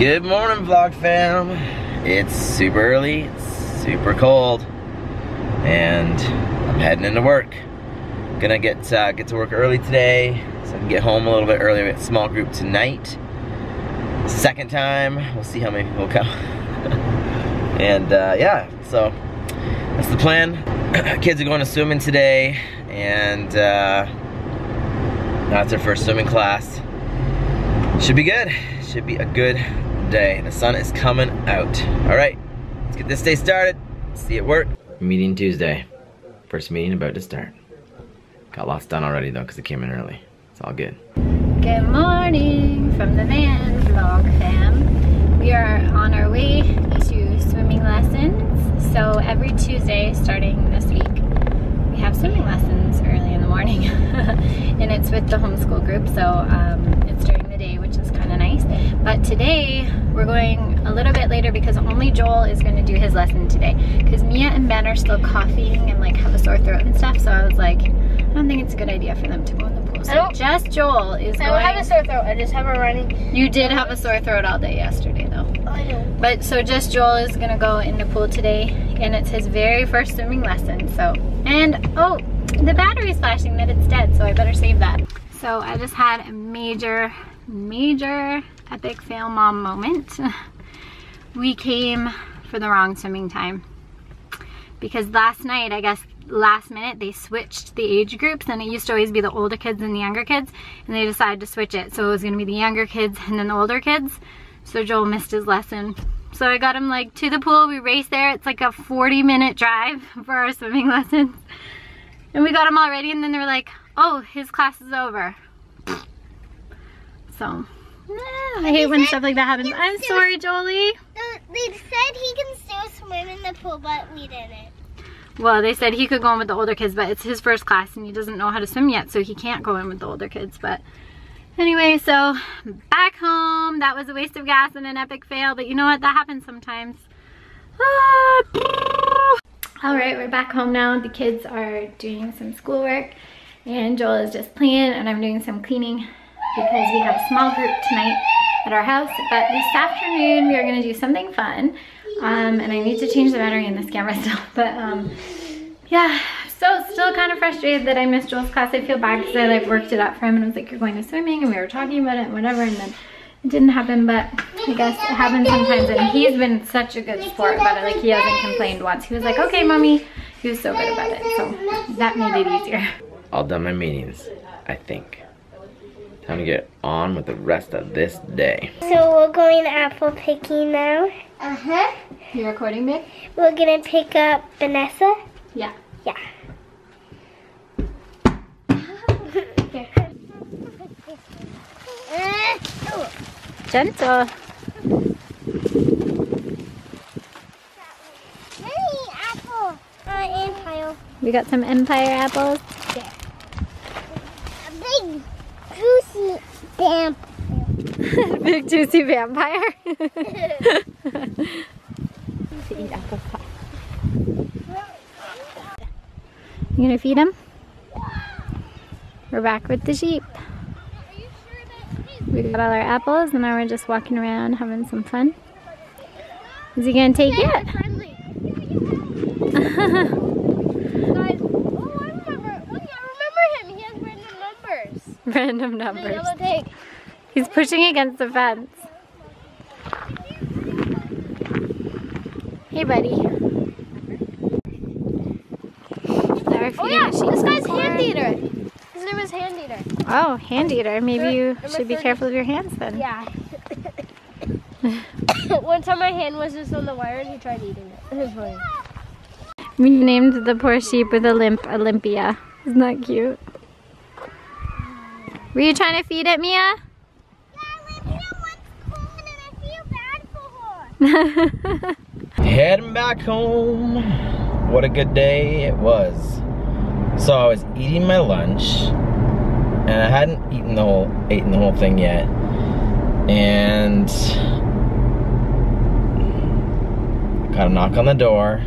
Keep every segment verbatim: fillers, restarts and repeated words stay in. Good morning, vlog fam. It's super early, it's super cold, and I'm heading into work. Gonna get uh, get to work early today, so I can get home a little bit earlier. We got a small group tonight. Second time, we'll see how many people come. And uh, yeah, so that's the plan. Kids are going to swimming today, and uh, that's their first swimming class. Should be good. Should be a good day. The sun is coming out. All right, let's get this day started. See you at work. Meeting Tuesday. First meeting about to start. Got lots done already though, because I came in early. It's all good. Good morning from the van, vlog fam. We are on our way to swimming lessons. So every Tuesday starting this week, we have swimming lessons early in the morning. And it's with the homeschool group, so um, it's during the day, which is kind of nice. But today, we're going a little bit later because only Joel is going to do his lesson today. Because Mia and Ben are still coughing and like have a sore throat and stuff, so I was like, I don't think it's a good idea for them to go in the pool. So just Joel is going. I don't have a sore throat, I just have a running. You did have a sore throat all day yesterday though. I know. But so just Joel is going to go in the pool today, and it's his very first swimming lesson, so. And oh, the battery's flashing that it's dead, so I better save that. So I just had a major, major epic fail mom moment. We came for the wrong swimming time. Because last night, I guess, last minute they switched the age groups, and it used to always be the older kids and the younger kids, and they decided to switch it, so it was gonna be the younger kids and then the older kids. So Joel missed his lesson, so I got him like to the pool. We raced there. It's like a forty minute drive for our swimming lessons, and we got him all ready, and then they were like, oh, his class is over. So I hate when stuff like that happens. I'm sorry, Jolie. They said he can still swim in the pool, but we didn't. Well, they said he could go in with the older kids, but it's his first class and he doesn't know how to swim yet, so he can't go in with the older kids. But anyway, so back home. That was a waste of gas and an epic fail, but you know what? That happens sometimes. Ah. All right, we're back home now. The kids are doing some schoolwork, and Joel is just playing, and I'm doing some cleaning because we have a small group tonight at our house. But this afternoon, we are going to do something fun. Um, and I need to change the battery in this camera still, but um, yeah, so still kind of frustrated that I missed Joel's class. I feel bad because I like worked it up for him, and I was like, you're going to swimming, and we were talking about it and whatever, and then it didn't happen. But I guess it happens sometimes, and he's been such a good sport about it. Like, he hasn't complained once. He was like, okay, mommy. He was so good about it, so that made it easier. All done my meetings, I think. Time to get on with the rest of this day. So we're going apple picking now. Uh-huh. You recording, babe? We're gonna pick up Vanessa. Yeah. Yeah. Here. Gentle. Mini apple. Uh, empire. We got some empire apples. Yeah. A big juicy damp. Big juicy vampire. You gonna feed him? We're back with the sheep. We got all our apples, and now we're just walking around having some fun. Is he gonna take it? Random numbers. He's pushing against the fence. Hey, buddy. Oh yeah, this guy's hand eater. His name is Hand Eater. Oh, Hand Eater. Maybe you should be careful of your hands then. Yeah. One time my hand was just on the wire and he tried eating it. It was funny. We named the poor sheep with a limp Olympia. Isn't that cute? Were you trying to feed it, Mia? Yeah, Olympia wants corn and I feel bad for her. Heading back home. What a good day it was. So I was eating my lunch, and I hadn't eaten the whole, eaten the whole thing yet. And I got a knock on the door,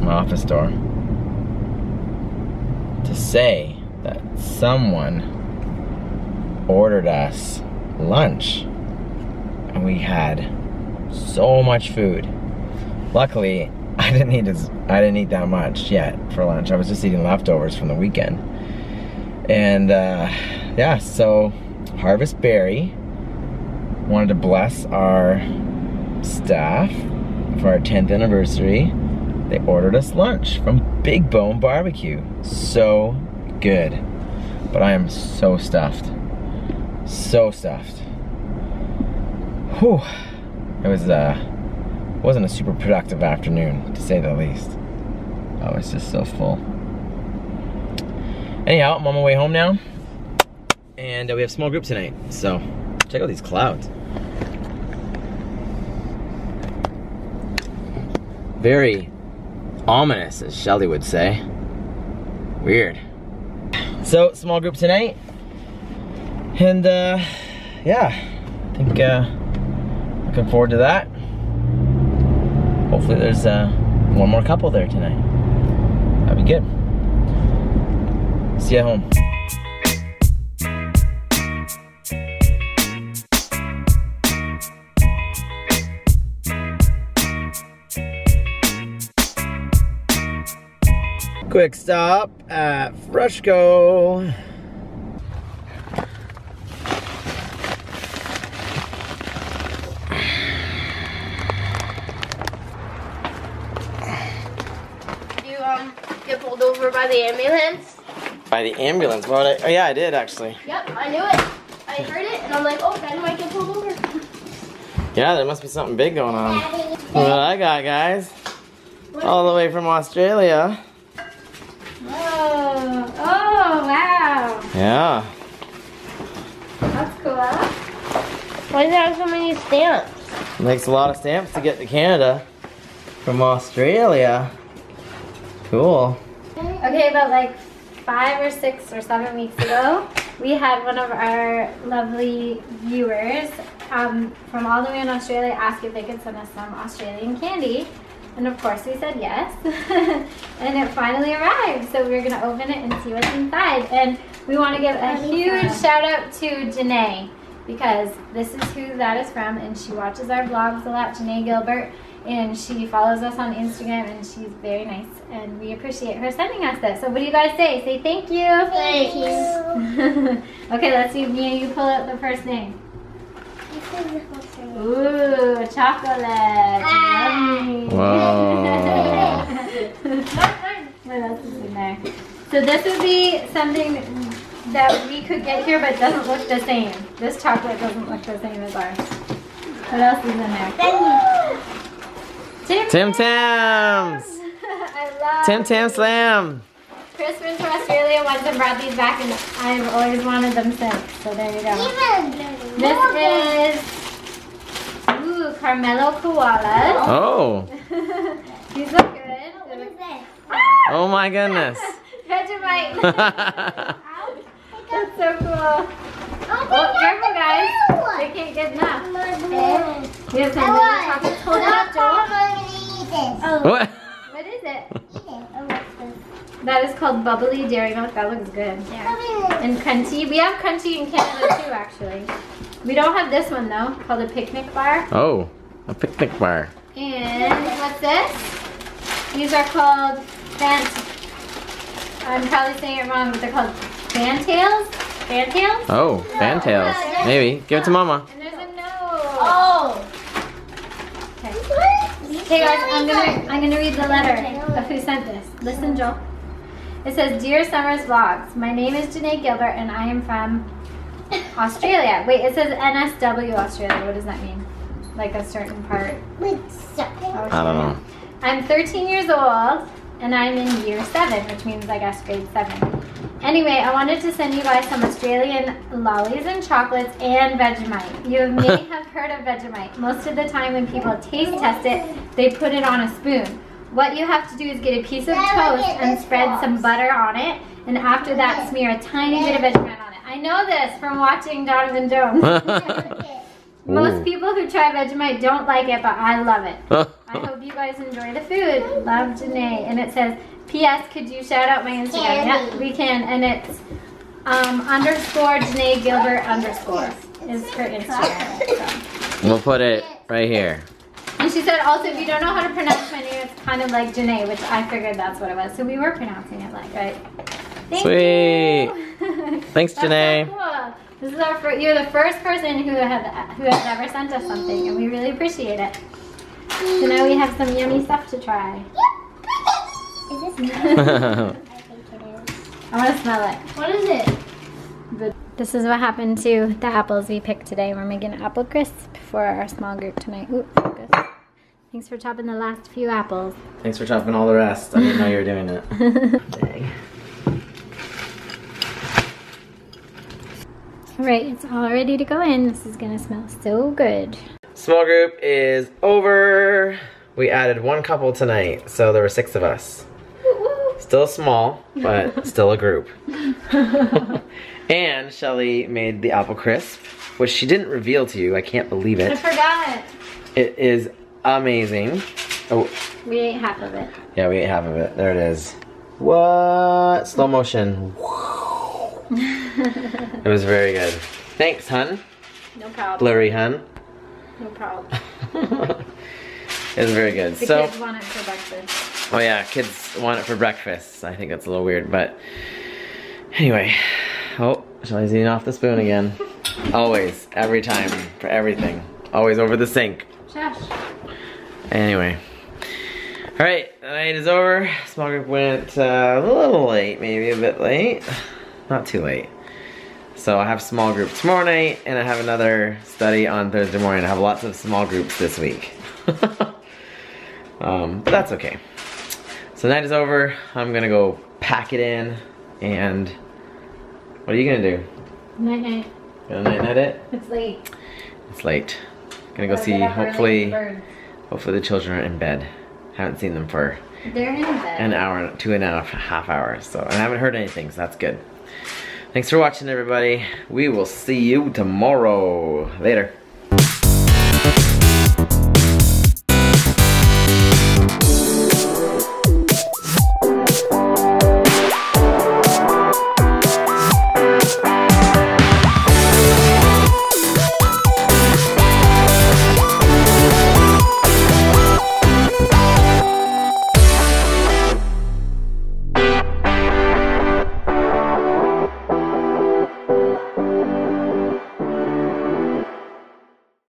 my office door, to say that someone ordered us lunch, and we had so much food. Luckily, I didn't eat as, I didn't eat that much yet for lunch. I was just eating leftovers from the weekend. And uh, yeah, so Harvest Berry wanted to bless our staff for our tenth anniversary. They ordered us lunch from Big Bone Barbecue. So good. But I am so stuffed. So stuffed. Whew. It was uh wasn't a super productive afternoon, to say the least. I was just so full. Anyhow, I'm on my way home now. And uh, we have small group tonight. So check out these clouds. Very ominous, as Shelley would say. Weird. So, small group tonight. And, uh, yeah. I think, uh, looking forward to that. Hopefully there's, uh, one more couple there tonight. That'd be good. See you at home. Quick stop at Freshco. Did you um, get pulled over by the ambulance? By the ambulance? What would I, oh yeah, I did actually. Yep, I knew it. I heard it and I'm like, oh, Ben might get pulled over. Yeah, there must be something big going on. Look what I got, guys. What? All the way from Australia. Oh, oh, wow. Yeah. That's cool. Why does it have so many stamps? It makes a lot of stamps to get to Canada from Australia. Cool. Okay, about like five or six or seven weeks ago, we had one of our lovely viewers um, from all the way in Australia ask if they could send us some Australian candy. And of course we said yes. And it finally arrived. So we're gonna open it and see what's inside. And we wanna give a huge shout out to Janae, because this is who that is from, and she watches our vlogs a lot, Janae Gilbert, and she follows us on Instagram, and she's very nice, and we appreciate her sending us this. So what do you guys say? Say thank you. Thank you. Okay, let's see if Mia, you pull out the first name. Ooh, chocolate. Ah. Yummy. Wow. So this would be something that we could get here, but doesn't look the same. This chocolate doesn't look the same as ours. What else is in there? Tim, Tim Tams. I love Tim Tam Slam. Christmas from Australia once I brought these back, and I've always wanted them since. So there you go. This is ooh, Carmelo Koala. Oh. These look good. What is this? Oh my goodness. Vegemite. That's so cool. Oh, oh careful guys. They can't get enough. Okay. We have some little chocolate pulled out, Joel. What? What is it? That is called bubbly dairy milk. That looks good. Yeah. And crunchy. We have crunchy in Canada too, actually. We don't have this one though, called a picnic bar. Oh, a picnic bar. And what's this? These are called Fant. I'm probably saying it wrong, but they're called Fantails. Fantails? Oh, Fantails. No. Maybe. Give it to Mama. And there's a no. Oh. Okay. Okay, guys. I'm gonna I'm gonna read the letter of who sent this. Listen, Joel. It says, Dear Summers Vlogs, my name is Janae Gilbert and I am from Australia. Wait, it says N S W Australia. What does that mean? Like a certain part? Wait, I don't know. I'm thirteen years old and I'm in year seven, which means I guess grade seven. Anyway, I wanted to send you guys some Australian lollies and chocolates and Vegemite. You may have heard of Vegemite. Most of the time when people taste test it, they put it on a spoon. What you have to do is get a piece of toast and spread some butter on it, and after that smear a tiny bit of Vegemite on it. I know this from watching Jonathan Jones. Most people who try Vegemite don't like it, but I love it. I hope you guys enjoy the food. Love, Janae. And it says, P S could you shout out my Instagram? Yeah, we can. And it's um, underscore Janae Gilbert underscore is her Instagram. So. We'll put it right here. And she said also, if you don't know how to pronounce my name, it's kind of like Janae, which I figured that's what it was. So we were pronouncing it like right. Thank Sweet. Thanks, Janae. So cool. This is our first, you're the first person who have who has ever sent us something, and we really appreciate it. So now we have some yummy stuff to try. Is this nice? I think it is. I want to smell it. What is it? The This is what happened to the apples we picked today. We're making an apple crisp for our small group tonight. Ooh, focus. Thanks for chopping the last few apples. Thanks for chopping all the rest. I didn't know you were doing it. Dang. All right, it's all ready to go in. This is gonna smell so good. Small group is over. We added one couple tonight, so there were six of us. Still small, but still a group. And Shelley made the apple crisp, which she didn't reveal to you. I can't believe it. I forgot. It is amazing. Oh. We ate half of it. Yeah, we ate half of it. There it is. What? Slow motion. It was very good. Thanks, hun. No problem. Blurry, hun. No problem. It was very good. The so, kids want it for breakfast. Oh yeah, kids want it for breakfast. I think that's a little weird, but anyway. Oh, Shelley's eating off the spoon again. Always, every time, for everything. Always over the sink. Shush. Anyway. All right, the night is over. Small group went uh, a little late, maybe a bit late. Not too late. So I have small group tomorrow night, and I have another study on Thursday morning. I have lots of small groups this week. Um, but that's okay. So night is over. I'm gonna go pack it in, and what are you gonna do? Night night. Gonna night night it? It's late. It's late. Gonna go see. Hopefully, hopefully the children are in bed. Haven't seen them for They're in bed. an hour, two and a half hours. So and I haven't heard anything. So that's good. Thanks for watching, everybody. We will see you tomorrow. Later.